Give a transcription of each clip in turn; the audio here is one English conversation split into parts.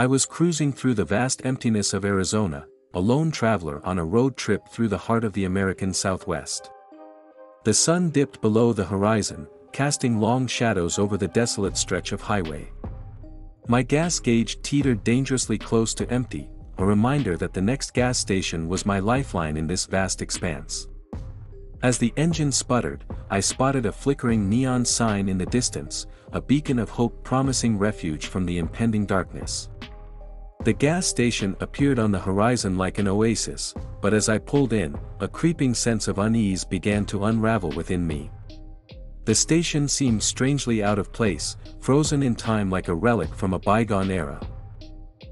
I was cruising through the vast emptiness of Arizona, a lone traveler on a road trip through the heart of the American Southwest. The sun dipped below the horizon, casting long shadows over the desolate stretch of highway. My gas gauge teetered dangerously close to empty, a reminder that the next gas station was my lifeline in this vast expanse. As the engine sputtered, I spotted a flickering neon sign in the distance, a beacon of hope promising refuge from the impending darkness. The gas station appeared on the horizon like an oasis, but as I pulled in, a creeping sense of unease began to unravel within me. The station seemed strangely out of place, frozen in time like a relic from a bygone era.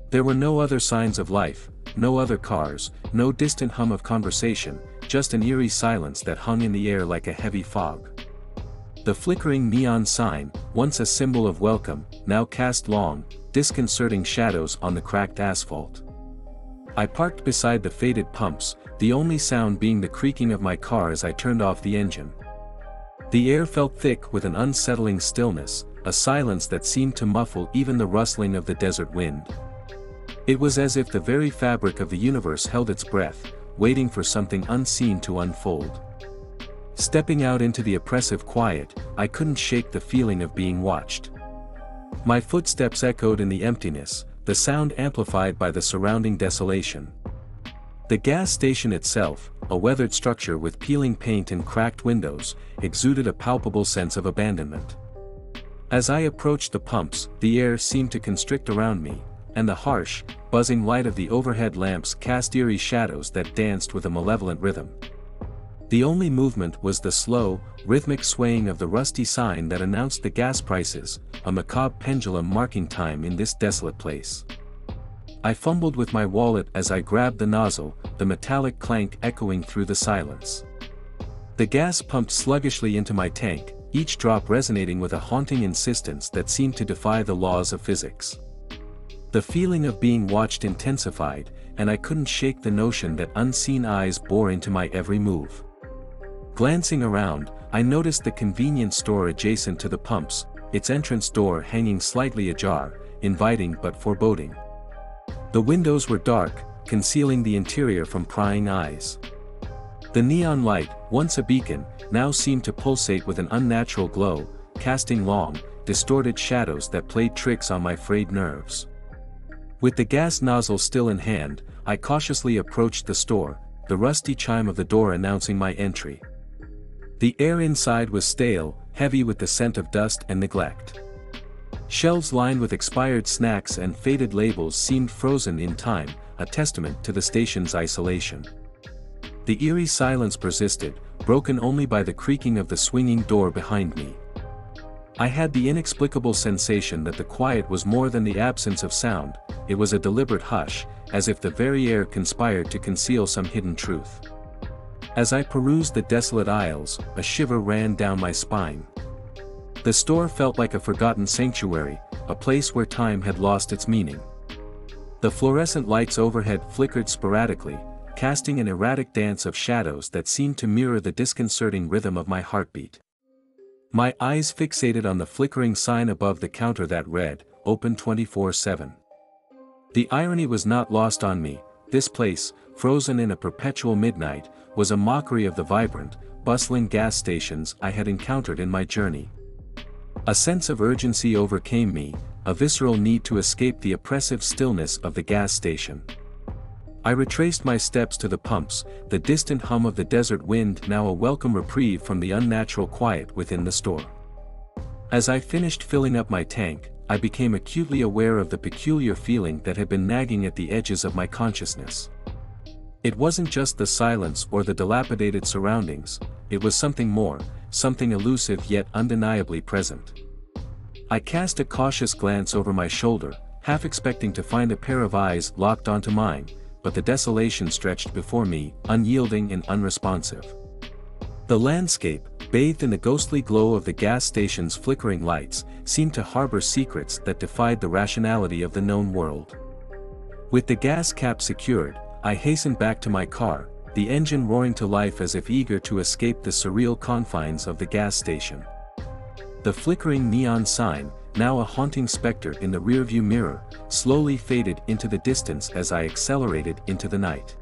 There were no other signs of life, no other cars, no distant hum of conversation, just an eerie silence that hung in the air like a heavy fog. The flickering neon sign, once a symbol of welcome, now cast long, disconcerting shadows on the cracked asphalt. I parked beside the faded pumps, the only sound being the creaking of my car as I turned off the engine. The air felt thick with an unsettling stillness, a silence that seemed to muffle even the rustling of the desert wind. It was as if the very fabric of the universe held its breath, waiting for something unseen to unfold. Stepping out into the oppressive quiet, I couldn't shake the feeling of being watched. My footsteps echoed in the emptiness, the sound amplified by the surrounding desolation. The gas station itself, a weathered structure with peeling paint and cracked windows, exuded a palpable sense of abandonment. As I approached the pumps, the air seemed to constrict around me, and the harsh, buzzing light of the overhead lamps cast eerie shadows that danced with a malevolent rhythm. The only movement was the slow, rhythmic swaying of the rusty sign that announced the gas prices, a macabre pendulum marking time in this desolate place. I fumbled with my wallet as I grabbed the nozzle, the metallic clank echoing through the silence. The gas pumped sluggishly into my tank, each drop resonating with a haunting insistence that seemed to defy the laws of physics. The feeling of being watched intensified, and I couldn't shake the notion that unseen eyes bore into my every move. Glancing around, I noticed the convenience store adjacent to the pumps, its entrance door hanging slightly ajar, inviting but foreboding. The windows were dark, concealing the interior from prying eyes. The neon light, once a beacon, now seemed to pulsate with an unnatural glow, casting long, distorted shadows that played tricks on my frayed nerves. With the gas nozzle still in hand, I cautiously approached the store, the rusty chime of the door announcing my entry. The air inside was stale, heavy with the scent of dust and neglect. Shelves lined with expired snacks and faded labels seemed frozen in time, a testament to the station's isolation. The eerie silence persisted, broken only by the creaking of the swinging door behind me. I had the inexplicable sensation that the quiet was more than the absence of sound, it was a deliberate hush, as if the very air conspired to conceal some hidden truth. As I perused the desolate aisles, a shiver ran down my spine. The store felt like a forgotten sanctuary, a place where time had lost its meaning. The fluorescent lights overhead flickered sporadically, casting an erratic dance of shadows that seemed to mirror the disconcerting rhythm of my heartbeat. My eyes fixated on the flickering sign above the counter that read, "Open 24/7. The irony was not lost on me, this place, frozen in a perpetual midnight, was a mockery of the vibrant, bustling gas stations I had encountered in my journey. A sense of urgency overcame me, a visceral need to escape the oppressive stillness of the gas station. I retraced my steps to the pumps, the distant hum of the desert wind now a welcome reprieve from the unnatural quiet within the store. As I finished filling up my tank, I became acutely aware of the peculiar feeling that had been nagging at the edges of my consciousness. It wasn't just the silence or the dilapidated surroundings, it was something more, something elusive yet undeniably present. I cast a cautious glance over my shoulder, half expecting to find a pair of eyes locked onto mine, but the desolation stretched before me, unyielding and unresponsive. The landscape, bathed in the ghostly glow of the gas station's flickering lights, seemed to harbor secrets that defied the rationality of the known world. With the gas cap secured, I hastened back to my car, the engine roaring to life as if eager to escape the surreal confines of the gas station. The flickering neon sign, now a haunting specter in the rearview mirror, slowly faded into the distance as I accelerated into the night.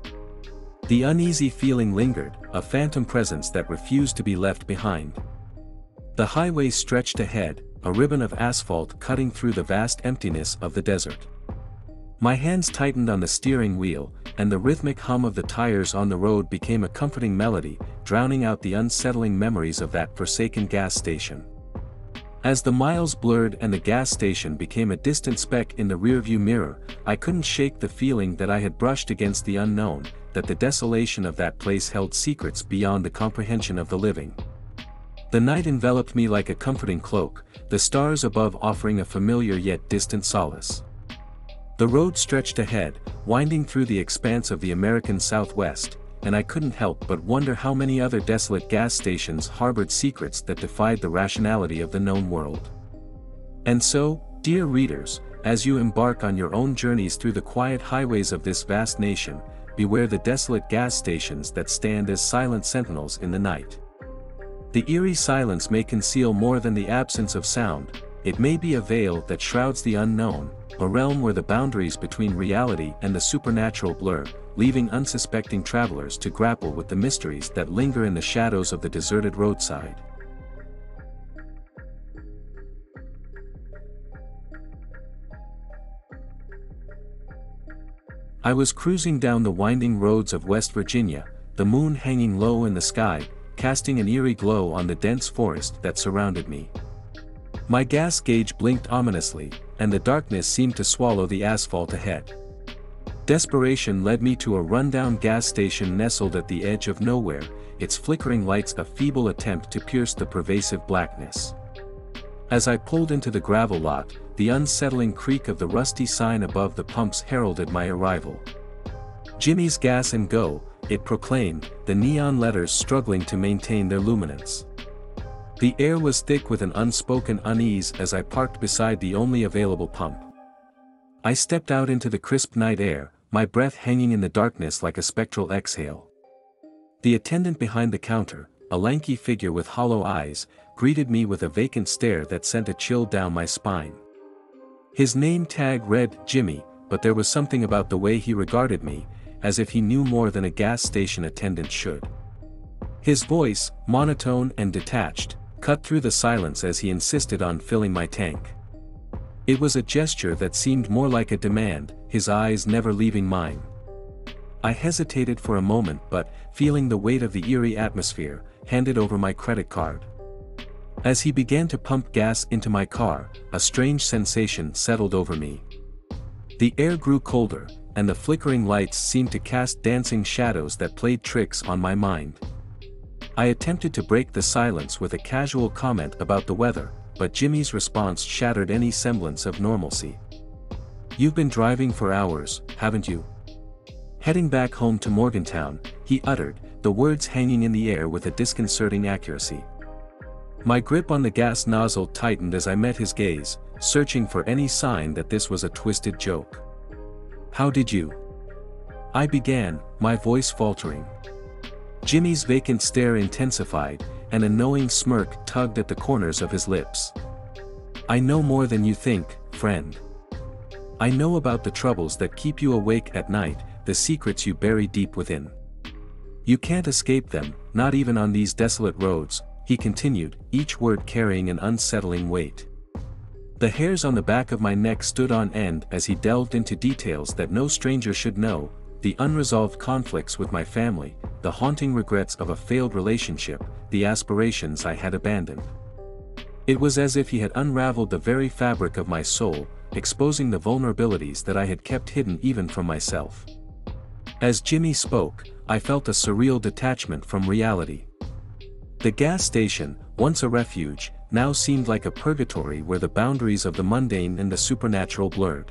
The uneasy feeling lingered, a phantom presence that refused to be left behind. The highway stretched ahead, a ribbon of asphalt cutting through the vast emptiness of the desert. My hands tightened on the steering wheel, and the rhythmic hum of the tires on the road became a comforting melody, drowning out the unsettling memories of that forsaken gas station. As the miles blurred and the gas station became a distant speck in the rearview mirror, I couldn't shake the feeling that I had brushed against the unknown, that the desolation of that place held secrets beyond the comprehension of the living. The night enveloped me like a comforting cloak, the stars above offering a familiar yet distant solace. The road stretched ahead, winding through the expanse of the American Southwest, and I couldn't help but wonder how many other desolate gas stations harbored secrets that defied the rationality of the known world. And so, dear readers, as you embark on your own journeys through the quiet highways of this vast nation, beware the desolate gas stations that stand as silent sentinels in the night. The eerie silence may conceal more than the absence of sound, it may be a veil that shrouds the unknown, a realm where the boundaries between reality and the supernatural blur, leaving unsuspecting travelers to grapple with the mysteries that linger in the shadows of the deserted roadside. I was cruising down the winding roads of West Virginia, the moon hanging low in the sky, casting an eerie glow on the dense forest that surrounded me. My gas gauge blinked ominously, and the darkness seemed to swallow the asphalt ahead. Desperation led me to a rundown gas station nestled at the edge of nowhere, its flickering lights a feeble attempt to pierce the pervasive blackness. As I pulled into the gravel lot, the unsettling creak of the rusty sign above the pumps heralded my arrival. Jimmy's Gas and Go, it proclaimed, the neon letters struggling to maintain their luminance. The air was thick with an unspoken unease as I parked beside the only available pump. I stepped out into the crisp night air, my breath hanging in the darkness like a spectral exhale. The attendant behind the counter, a lanky figure with hollow eyes, greeted me with a vacant stare that sent a chill down my spine. His name tag read Jimmy, but there was something about the way he regarded me, as if he knew more than a gas station attendant should. His voice, monotone and detached, cut through the silence as he insisted on filling my tank. It was a gesture that seemed more like a demand, his eyes never leaving mine. I hesitated for a moment but, feeling the weight of the eerie atmosphere, handed over my credit card. As he began to pump gas into my car, a strange sensation settled over me. The air grew colder, and the flickering lights seemed to cast dancing shadows that played tricks on my mind. I attempted to break the silence with a casual comment about the weather, but Jimmy's response shattered any semblance of normalcy. "You've been driving for hours, haven't you? Heading back home to Morgantown," he uttered, the words hanging in the air with a disconcerting accuracy. My grip on the gas nozzle tightened as I met his gaze, searching for any sign that this was a twisted joke. "How did you?" I began, my voice faltering. Jimmy's vacant stare intensified, and a knowing smirk tugged at the corners of his lips. "I know more than you think, friend. I know about the troubles that keep you awake at night, the secrets you bury deep within. You can't escape them, not even on these desolate roads," he continued, each word carrying an unsettling weight. The hairs on the back of my neck stood on end as he delved into details that no stranger should know: the unresolved conflicts with my family, the haunting regrets of a failed relationship, the aspirations I had abandoned. It was as if he had unraveled the very fabric of my soul, exposing the vulnerabilities that I had kept hidden even from myself. As Jimmy spoke, I felt a surreal detachment from reality. The gas station, once a refuge, now seemed like a purgatory where the boundaries of the mundane and the supernatural blurred.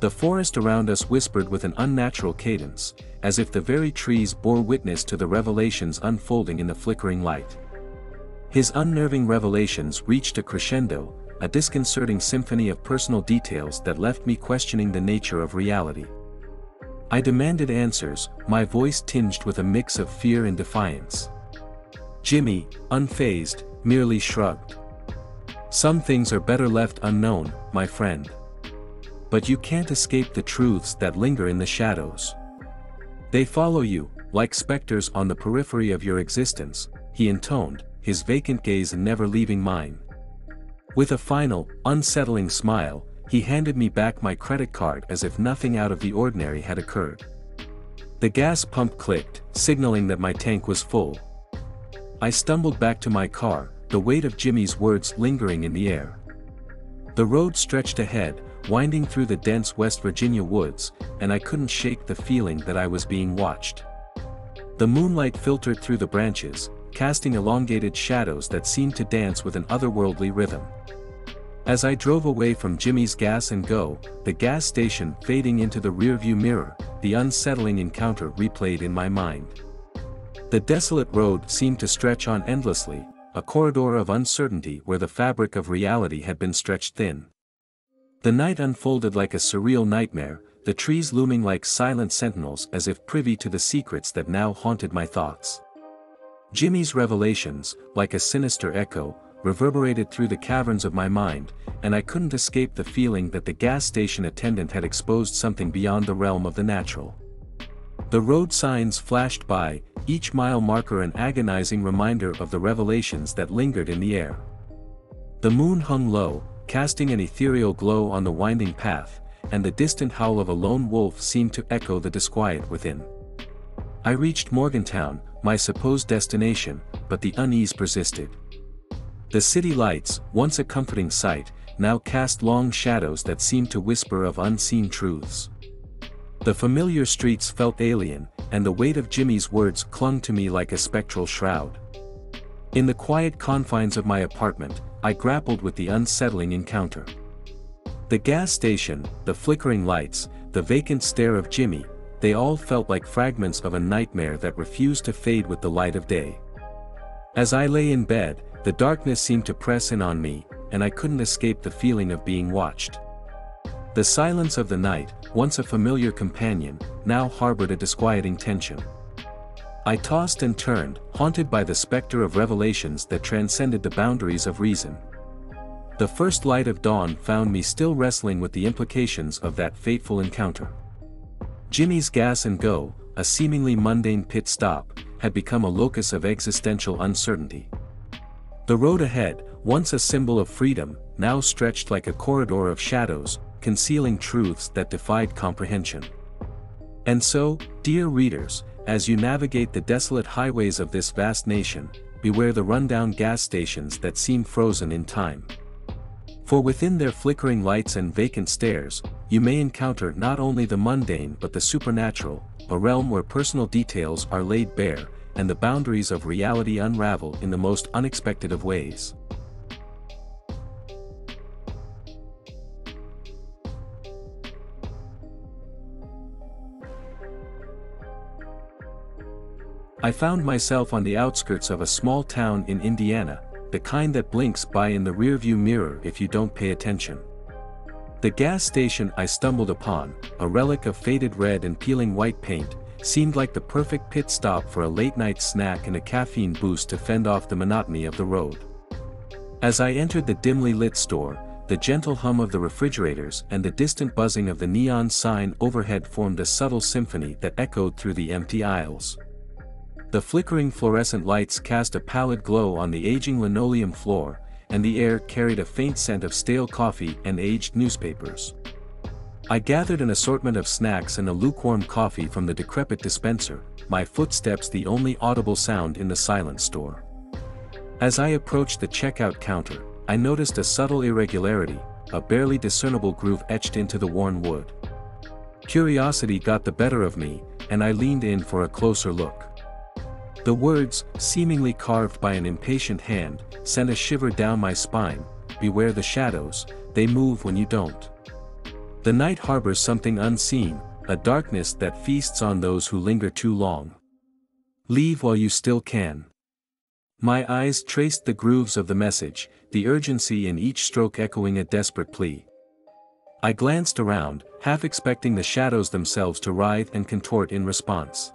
The forest around us whispered with an unnatural cadence, as if the very trees bore witness to the revelations unfolding in the flickering light. His unnerving revelations reached a crescendo, a disconcerting symphony of personal details that left me questioning the nature of reality. I demanded answers, my voice tinged with a mix of fear and defiance. Jimmy, unfazed, merely shrugged. Some things are better left unknown, my friend. But you can't escape the truths that linger in the shadows. They follow you, like specters on the periphery of your existence," he intoned, his vacant gaze never leaving mine. With a final, unsettling smile, he handed me back my credit card as if nothing out of the ordinary had occurred. The gas pump clicked, signaling that my tank was full. I stumbled back to my car, the weight of Jimmy's words lingering in the air. The road stretched ahead, winding through the dense West Virginia woods, and I couldn't shake the feeling that I was being watched. The moonlight filtered through the branches, casting elongated shadows that seemed to dance with an otherworldly rhythm. As I drove away from Jimmy's Gas and Go, the gas station fading into the rearview mirror, the unsettling encounter replayed in my mind. The desolate road seemed to stretch on endlessly, a corridor of uncertainty where the fabric of reality had been stretched thin. The night unfolded like a surreal nightmare, the trees looming like silent sentinels as if privy to the secrets that now haunted my thoughts. Jimmy's revelations, like a sinister echo, reverberated through the caverns of my mind, and I couldn't escape the feeling that the gas station attendant had exposed something beyond the realm of the natural. The road signs flashed by, each mile marker an agonizing reminder of the revelations that lingered in the air. The moon hung low, casting an ethereal glow on the winding path, and the distant howl of a lone wolf seemed to echo the disquiet within. I reached Morgantown, my supposed destination, but the unease persisted. The city lights, once a comforting sight, now cast long shadows that seemed to whisper of unseen truths. The familiar streets felt alien, and the weight of Jimmy's words clung to me like a spectral shroud. In the quiet confines of my apartment, I grappled with the unsettling encounter. The gas station, the flickering lights, the vacant stare of Jimmy, they all felt like fragments of a nightmare that refused to fade with the light of day. As I lay in bed, the darkness seemed to press in on me, and I couldn't escape the feeling of being watched. The silence of the night, once a familiar companion, now harbored a disquieting tension. I tossed and turned, haunted by the specter of revelations that transcended the boundaries of reason. The first light of dawn found me still wrestling with the implications of that fateful encounter. Jimmy's Gas and Go, a seemingly mundane pit stop, had become a locus of existential uncertainty. The road ahead, once a symbol of freedom, now stretched like a corridor of shadows, concealing truths that defied comprehension. And so, dear readers, as you navigate the desolate highways of this vast nation, beware the rundown gas stations that seem frozen in time. For within their flickering lights and vacant stares, you may encounter not only the mundane but the supernatural, a realm where personal details are laid bare, and the boundaries of reality unravel in the most unexpected of ways. I found myself on the outskirts of a small town in Indiana, the kind that blinks by in the rearview mirror if you don't pay attention. The gas station I stumbled upon, a relic of faded red and peeling white paint, seemed like the perfect pit stop for a late-night snack and a caffeine boost to fend off the monotony of the road. As I entered the dimly lit store, the gentle hum of the refrigerators and the distant buzzing of the neon sign overhead formed a subtle symphony that echoed through the empty aisles. The flickering fluorescent lights cast a pallid glow on the aging linoleum floor, and the air carried a faint scent of stale coffee and aged newspapers. I gathered an assortment of snacks and a lukewarm coffee from the decrepit dispenser, my footsteps the only audible sound in the silent store. As I approached the checkout counter, I noticed a subtle irregularity, a barely discernible groove etched into the worn wood. Curiosity got the better of me, and I leaned in for a closer look. The words, seemingly carved by an impatient hand, sent a shiver down my spine. Beware the shadows, they move when you don't. The night harbors something unseen, a darkness that feasts on those who linger too long. Leave while you still can. My eyes traced the grooves of the message, the urgency in each stroke echoing a desperate plea. I glanced around, half expecting the shadows themselves to writhe and contort in response.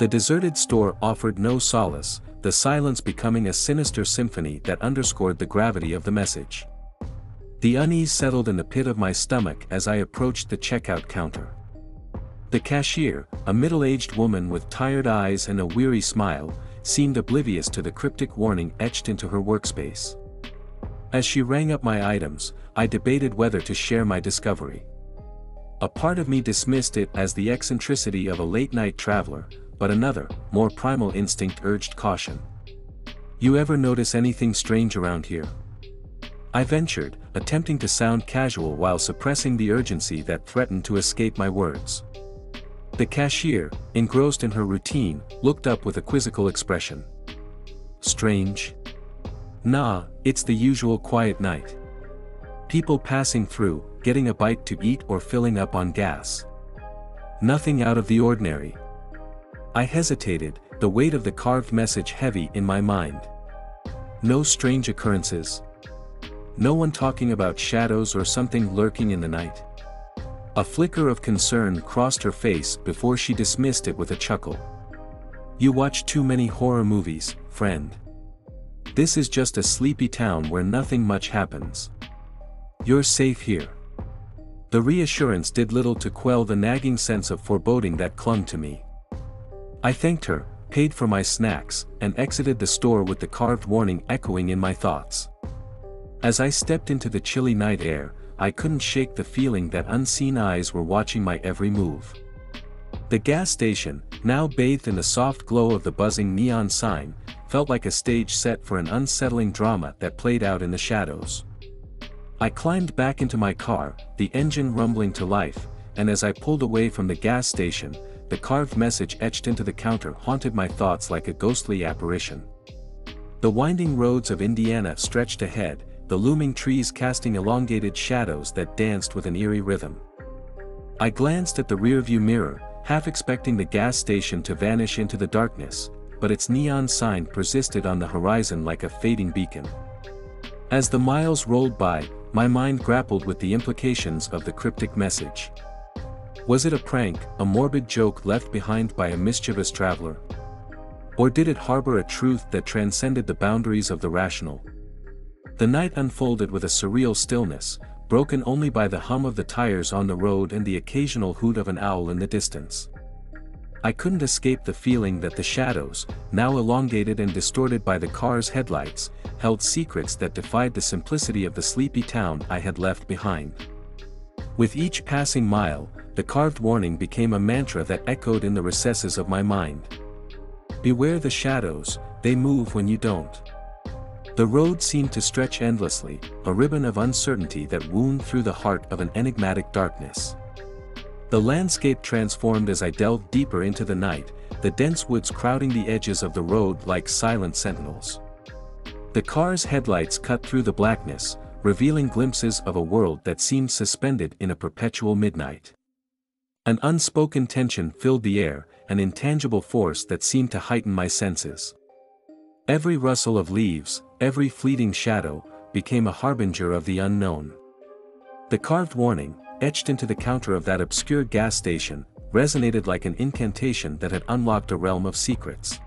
The deserted store offered no solace, the silence becoming a sinister symphony that underscored the gravity of the message. The unease settled in the pit of my stomach as I approached the checkout counter. The cashier, a middle-aged woman with tired eyes and a weary smile, seemed oblivious to the cryptic warning etched into her workspace. As she rang up my items, I debated whether to share my discovery. A part of me dismissed it as the eccentricity of a late-night traveler, but another, more primal instinct urged caution. "You ever notice anything strange around here?" I ventured, attempting to sound casual while suppressing the urgency that threatened to escape my words. The cashier, engrossed in her routine, looked up with a quizzical expression. "Strange? Nah, it's the usual quiet night. People passing through, getting a bite to eat or filling up on gas. Nothing out of the ordinary." I hesitated, the weight of the carved message heavy in my mind. No strange occurrences? No one talking about shadows or something lurking in the night? A flicker of concern crossed her face before she dismissed it with a chuckle. "You watch too many horror movies, friend. This is just a sleepy town where nothing much happens. You're safe here." The reassurance did little to quell the nagging sense of foreboding that clung to me. I thanked her, paid for my snacks, and exited the store with the carved warning echoing in my thoughts. As I stepped into the chilly night air, I couldn't shake the feeling that unseen eyes were watching my every move. The gas station, now bathed in the soft glow of the buzzing neon sign, felt like a stage set for an unsettling drama that played out in the shadows. I climbed back into my car, the engine rumbling to life, and as I pulled away from the gas station, the carved message etched into the counter haunted my thoughts like a ghostly apparition. The winding roads of Indiana stretched ahead, the looming trees casting elongated shadows that danced with an eerie rhythm. I glanced at the rearview mirror, half expecting the gas station to vanish into the darkness, but its neon sign persisted on the horizon like a fading beacon. As the miles rolled by, my mind grappled with the implications of the cryptic message. Was it a prank, a morbid joke left behind by a mischievous traveler? Or did it harbor a truth that transcended the boundaries of the rational? The night unfolded with a surreal stillness, broken only by the hum of the tires on the road and the occasional hoot of an owl in the distance. I couldn't escape the feeling that the shadows, now elongated and distorted by the car's headlights, held secrets that defied the simplicity of the sleepy town I had left behind. With each passing mile, the carved warning became a mantra that echoed in the recesses of my mind. "Beware the shadows, they move when you don't." The road seemed to stretch endlessly, a ribbon of uncertainty that wound through the heart of an enigmatic darkness. The landscape transformed as I delved deeper into the night, the dense woods crowding the edges of the road like silent sentinels. The car's headlights cut through the blackness, revealing glimpses of a world that seemed suspended in a perpetual midnight. An unspoken tension filled the air, an intangible force that seemed to heighten my senses. Every rustle of leaves, every fleeting shadow, became a harbinger of the unknown. The carved warning, etched into the counter of that obscure gas station, resonated like an incantation that had unlocked a realm of secrets.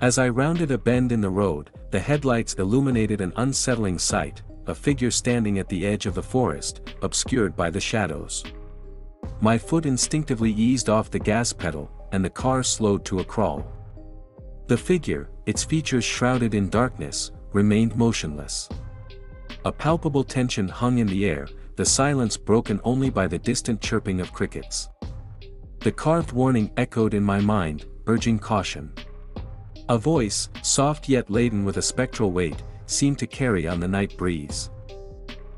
As I rounded a bend in the road, the headlights illuminated an unsettling sight, a figure standing at the edge of the forest, obscured by the shadows. My foot instinctively eased off the gas pedal, and the car slowed to a crawl. The figure, its features shrouded in darkness, remained motionless. A palpable tension hung in the air, the silence broken only by the distant chirping of crickets. The carved warning echoed in my mind, urging caution. A voice, soft yet laden with a spectral weight, seemed to carry on the night breeze.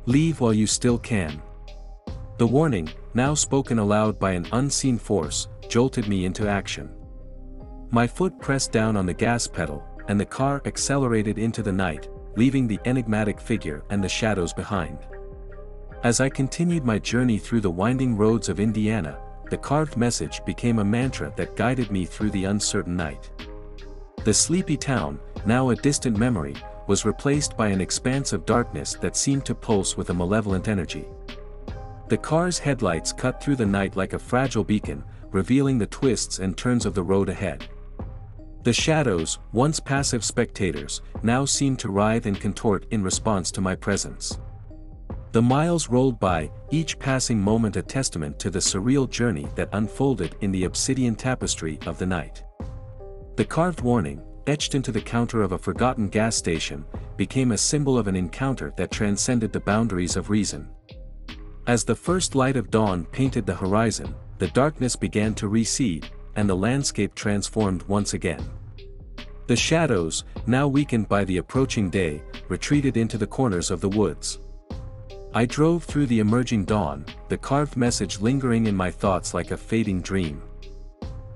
"Leave while you still can." The warning, now spoken aloud by an unseen force, jolted me into action. My foot pressed down on the gas pedal, and the car accelerated into the night, leaving the enigmatic figure and the shadows behind. As I continued my journey through the winding roads of Indiana, the carved message became a mantra that guided me through the uncertain night. The sleepy town, now a distant memory, was replaced by an expanse of darkness that seemed to pulse with a malevolent energy. The car's headlights cut through the night like a fragile beacon, revealing the twists and turns of the road ahead. The shadows, once passive spectators, now seem to writhe and contort in response to my presence. The miles rolled by, each passing moment a testament to the surreal journey that unfolded in the obsidian tapestry of the night. The carved warning, etched into the counter of a forgotten gas station, became a symbol of an encounter that transcended the boundaries of reason. As the first light of dawn painted the horizon, the darkness began to recede, and the landscape transformed once again. The shadows, now weakened by the approaching day, retreated into the corners of the woods. I drove through the emerging dawn, the carved message lingering in my thoughts like a fading dream.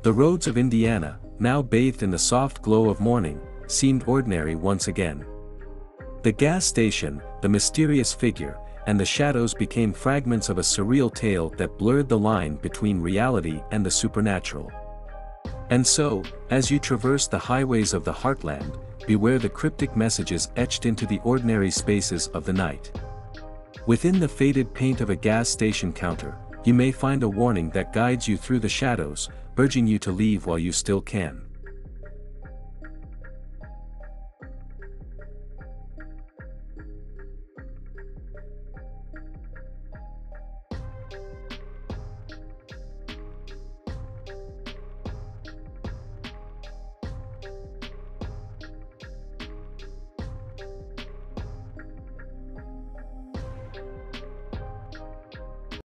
The roads of Indiana, now bathed in the soft glow of morning, seemed ordinary once again. The gas station, the mysterious figure, and the shadows became fragments of a surreal tale that blurred the line between reality and the supernatural. And so, as you traverse the highways of the heartland, beware the cryptic messages etched into the ordinary spaces of the night. Within the faded paint of a gas station counter, you may find a warning that guides you through the shadows, urging you to leave while you still can.